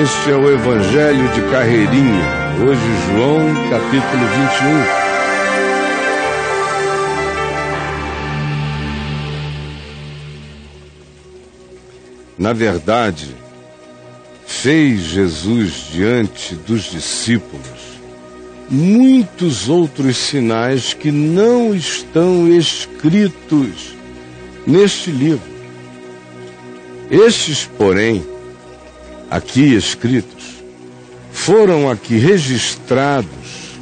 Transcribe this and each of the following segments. Este é o Evangelho de Carreirinha, hoje João, capítulo 21. Na verdade, fez Jesus diante dos discípulos muitos outros sinais que não estão escritos neste livro. Estes, porém, aqui escritos, foram aqui registrados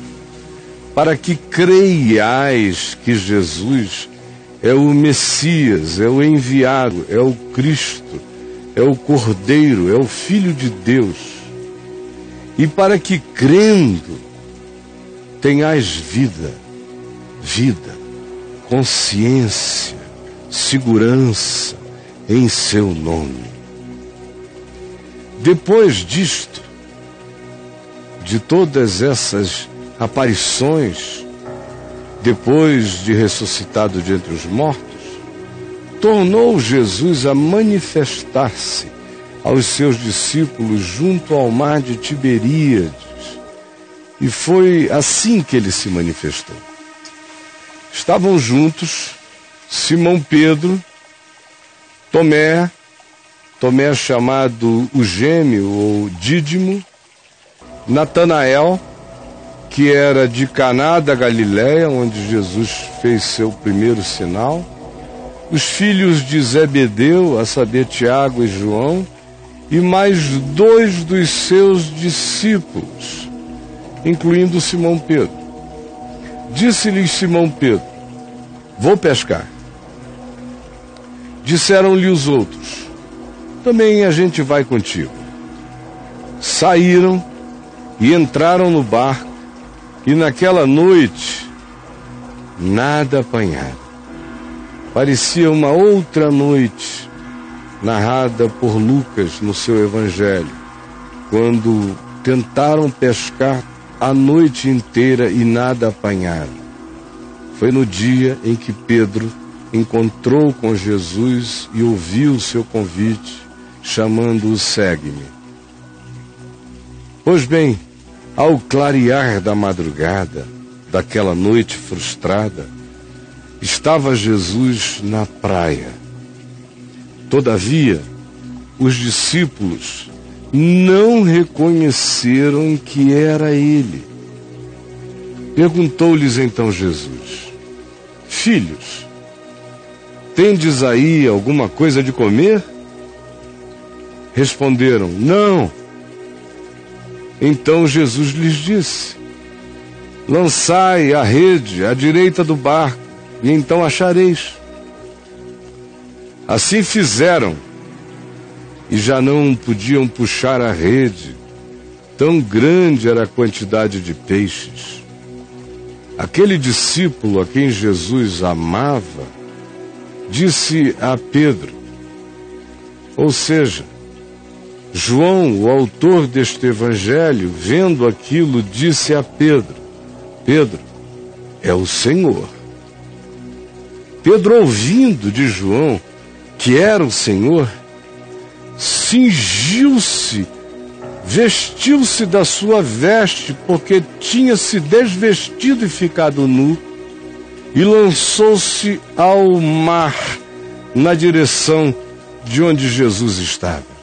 para que creiais que Jesus é o Messias, é o enviado, é o Cristo, é o Cordeiro, é o Filho de Deus, e para que, crendo, tenhais vida, consciência, segurança em seu nome. Depois disto, de todas essas aparições, depois de ressuscitado de entre os mortos, tornou Jesus a manifestar-se aos seus discípulos junto ao mar de Tiberíades. E foi assim que ele se manifestou. Estavam juntos Simão Pedro, Tomé chamado o Gêmeo ou Dídimo, Natanael, que era de Caná da Galileia, onde Jesus fez seu primeiro sinal, os filhos de Zebedeu, a saber, Tiago e João, e mais dois dos seus discípulos, incluindo Simão Pedro. Disse-lhes Simão Pedro: vou pescar. Disseram-lhe os outros: também a gente vai contigo. Saíram e entraram no barco, e naquela noite nada apanharam. Parecia uma outra noite, narrada por Lucas no seu Evangelho, quando tentaram pescar a noite inteira e nada apanharam. Foi no dia em que Pedro encontrou com Jesus e ouviu o seu convite, chamando-o: segue-me. Pois bem, ao clarear da madrugada, daquela noite frustrada, estava Jesus na praia. Todavia, os discípulos não reconheceram que era ele. Perguntou-lhes então Jesus: filhos, tendes aí alguma coisa de comer? Responderam: não. Então Jesus lhes disse: lançai a rede à direita do barco, e então achareis. Assim fizeram, e já não podiam puxar a rede, tão grande era a quantidade de peixes. Aquele discípulo a quem Jesus amava disse a Pedro, ou seja, João, o autor deste evangelho, vendo aquilo, disse a Pedro: Pedro, é o Senhor. Pedro, ouvindo de João que era o Senhor, cingiu-se, vestiu-se da sua veste, porque tinha se desvestido e ficado nu, e lançou-se ao mar, na direção de onde Jesus estava.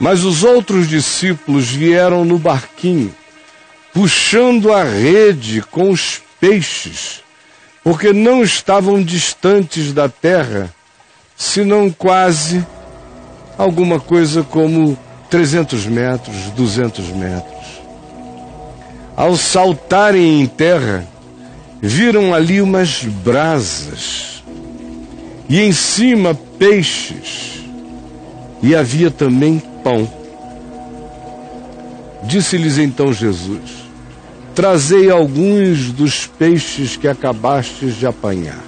Mas os outros discípulos vieram no barquinho, puxando a rede com os peixes, porque não estavam distantes da terra, senão quase alguma coisa como 300 metros, 200 metros. Ao saltarem em terra, viram ali umas brasas, e em cima peixes, e havia também pão. Disse-lhes então Jesus: trazei alguns dos peixes que acabastes de apanhar.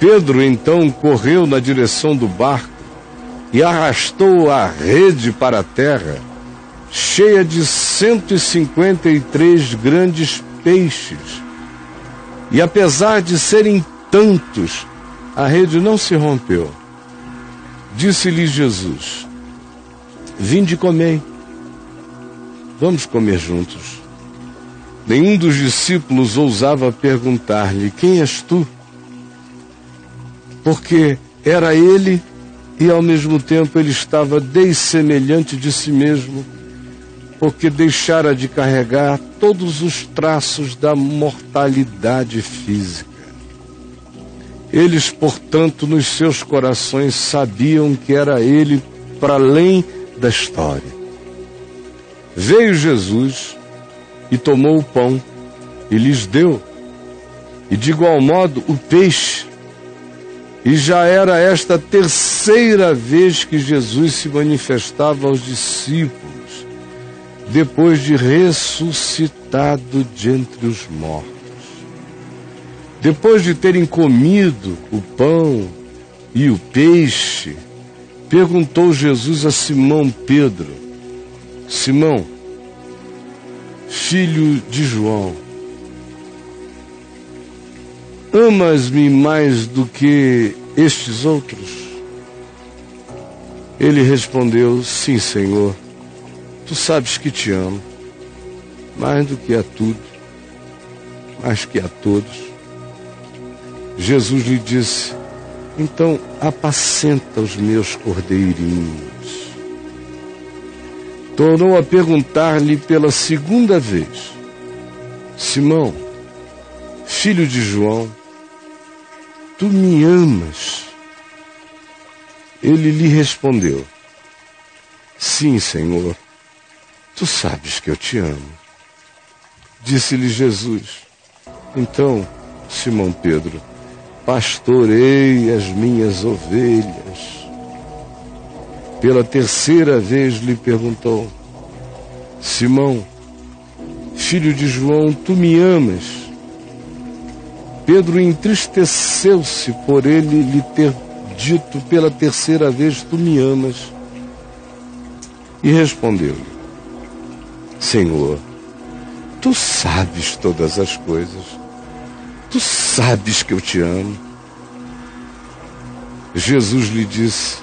Pedro então correu na direção do barco e arrastou a rede para a terra, cheia de 153 grandes peixes. E apesar de serem tantos, a rede não se rompeu. Disse-lhe Jesus: Vinde e comei. Vamos comer juntos. Nenhum dos discípulos ousava perguntar-lhe, quem és tu? Porque era ele e ao mesmo tempo ele estava dessemelhante de si mesmo, porque deixara de carregar todos os traços da mortalidade física. Eles, portanto, nos seus corações sabiam que era ele para além da história. Veio Jesus e tomou o pão e lhes deu, e de igual modo o peixe. E já era esta terceira vez que Jesus se manifestava aos discípulos, depois de ressuscitado de entre os mortos. Depois de terem comido o pão e o peixe, perguntou Jesus a Simão Pedro, Simão, filho de João, amas-me mais do que estes outros? Ele respondeu, sim, Senhor, tu sabes que te amo, mais do que a tudo, mais que a todos. Jesus lhe disse, então apacenta os meus cordeirinhos. Tornou a perguntar-lhe pela segunda vez, Simão, filho de João, tu me amas? Ele lhe respondeu, sim, Senhor, tu sabes que eu te amo. Disse-lhe Jesus, então, Simão Pedro, pastorei as minhas ovelhas. Pela terceira vez lhe perguntou, Simão, filho de João, tu me amas? Pedro entristeceu-se por ele lhe ter dito pela terceira vez, tu me amas? E respondeu-lhe, Senhor, tu sabes todas as coisas, tu sabes que eu te amo. Jesus lhe disse,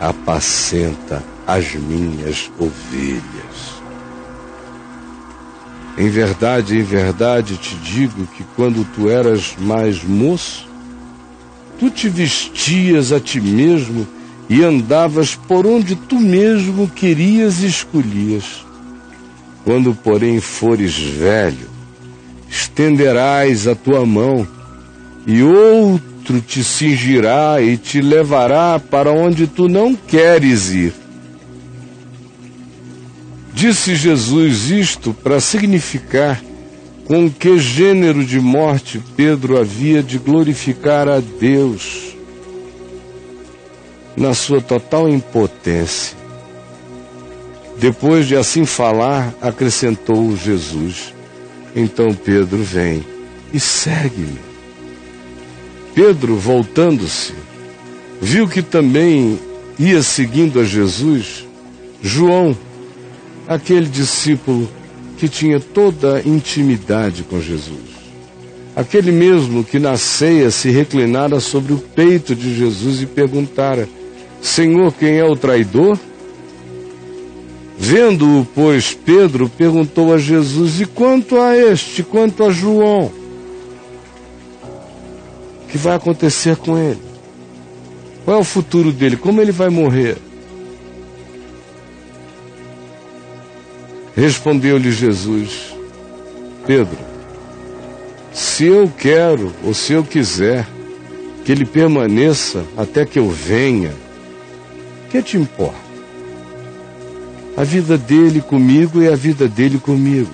apacenta as minhas ovelhas. Em verdade te digo que quando tu eras mais moço, tu te vestias a ti mesmo e andavas por onde tu mesmo querias e escolhias. Quando, porém, fores velho, estenderás a tua mão e outro te cingirá e te levará para onde tu não queres ir. Disse Jesus isto para significar com que gênero de morte Pedro havia de glorificar a Deus na sua total impotência. Depois de assim falar, acrescentou Jesus, então Pedro, vem e segue-me. Pedro, voltando-se, viu que também ia seguindo a Jesus João, aquele discípulo que tinha toda a intimidade com Jesus. Aquele mesmo que na ceia se reclinara sobre o peito de Jesus e perguntara, Senhor, quem é o traidor? Vendo-o, pois, Pedro perguntou a Jesus, e quanto a este, quanto a João? O que vai acontecer com ele? Qual é o futuro dele? Como ele vai morrer? Respondeu-lhe Jesus, Pedro, se eu quero ou se eu quiser que ele permaneça até que eu venha, que te importa? A vida dele comigo é a vida dele comigo.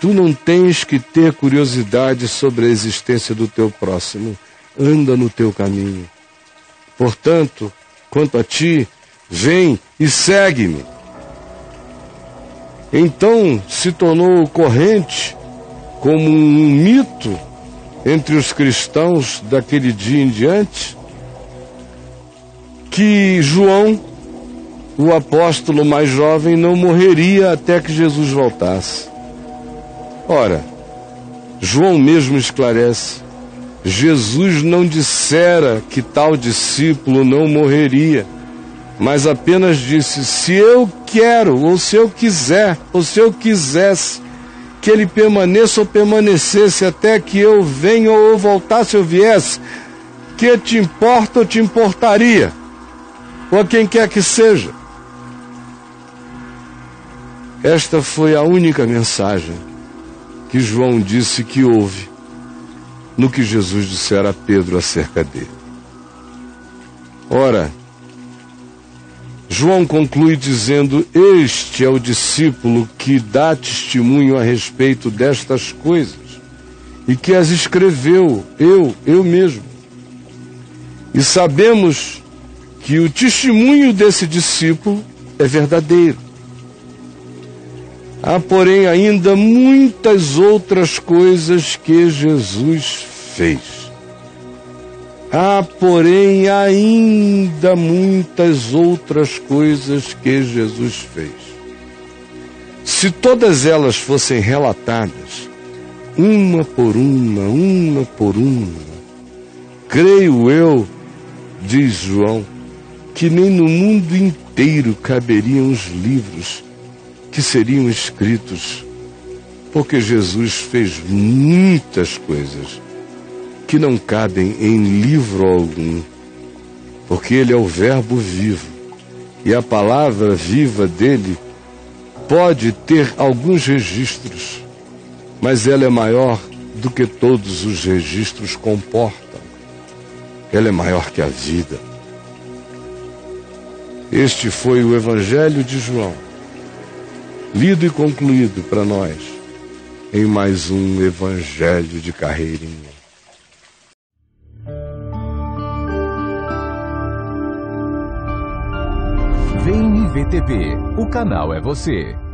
Tu não tens que ter curiosidade sobre a existência do teu próximo. Anda no teu caminho. Portanto, quanto a ti, vem e segue-me. Então se tornou corrente como um mito entre os cristãos daquele dia em diante que João, o apóstolo mais jovem, não morreria até que Jesus voltasse. Ora, João mesmo esclarece, Jesus não dissera que tal discípulo não morreria, mas apenas disse: se eu quero, ou se eu quiser, ou se eu quisesse, que ele permaneça ou permanecesse até que eu venha ou voltasse ou viesse, que te importa ou te importaria, ou a quem quer que seja. Esta foi a única mensagem que João disse que houve no que Jesus dissera a Pedro acerca dele. Ora, João conclui dizendo: este é o discípulo que dá testemunho a respeito destas coisas e que as escreveu, eu mesmo. E sabemos que o testemunho desse discípulo é verdadeiro. Há, porém, ainda muitas outras coisas que Jesus fez. Se todas elas fossem relatadas, uma por uma, creio eu, diz João, que nem no mundo inteiro caberiam os livros que seriam escritos, porque Jesus fez muitas coisas que não cabem em livro algum, porque ele é o verbo vivo, e a palavra viva dele pode ter alguns registros, mas ela é maior do que todos os registros comportam. Ela é maior que a vida. Este foi o Evangelho de João, lido e concluído para nós em mais um Evangelho de Carreirinha. VTV, o canal é você.